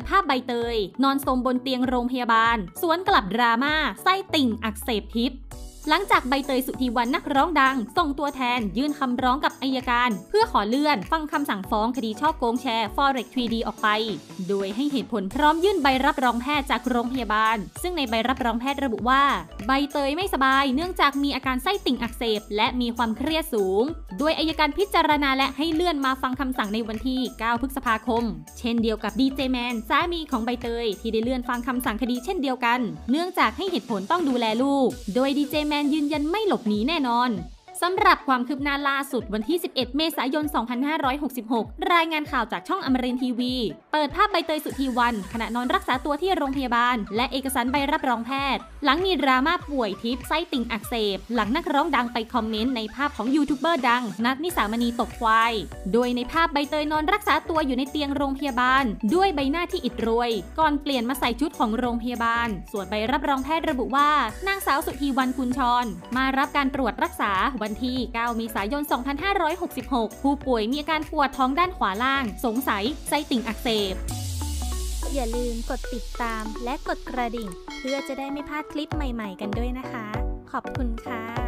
ดภาพใบเตยนอนสมบนเตียงโรงพยาบาลสวนกลับดราม่าไส้ติ่งอักเสบทิพย์หลังจากใบเตยสุธีวรรณนักร้องดังส่งตัวแทนยื่นคำร้องกับอัยการเพื่อขอเลื่อนฟังคำสั่งฟ้องคดีฉ้อโกงแชร์ Forex 3D ออกไปโดยให้เหตุผลพร้อมยื่นใบรับรองแพทย์จากโรงพยาบาลซึ่งในใบรับรองแพทย์ระบุว่าใบเตยไม่สบายเนื่องจากมีอาการไส้ติ่งอักเสบและมีความเครียดสูงโดยอัยการพิจารณาและให้เลื่อนมาฟังคำสั่งในวันที่ 9 พฤษภาคมเช่นเดียวกับดีเจแมนสามีของใบเตยที่ได้เลื่อนฟังคำสั่งคดีเช่นเดียวกันเนื่องจากให้เหตุผลต้องดูแลลูกโดยดีเจแมนยืนยันไม่หลบหนีแน่นอนสำหรับความคืบหน้าล่าสุดวันที่ 11 เมษายน 2566 รายงานข่าวจากช่องอมรินทร์ทีวีเปิดภาพใบเตยสุธีวรรณขณะนอนรักษาตัวที่โรงพยาบาลและเอกสารใบรับรองแพทย์หลังมีดราม่าป่วยทิพย์ไส้ติ่งอักเสบหลังนักร้องดังไปคอมเมนต์ในภาพของยูทูบเบอร์ดังนัทนิสามณีตกควายโดยในภาพใบเตยนอนรักษาตัวอยู่ในเตียงโรงพยาบาลด้วยใบหน้าที่อิดโรยก่อนเปลี่ยนมาใส่ชุดของโรงพยาบาลส่วนใบรับรองแพทย์ระบุว่านางสาวสุธีวรรณกุลชรมารับการตรวจรักษาวันที่ 9 เมษายน 2566 ผู้ป่วยมีอาการปวดท้องด้านขวาล่างสงสัยไส้ติ่งอักเสบอย่าลืมกดติดตามและกดกระดิ่งเพื่อจะได้ไม่พลาดคลิปใหม่ๆกันด้วยนะคะขอบคุณค่ะ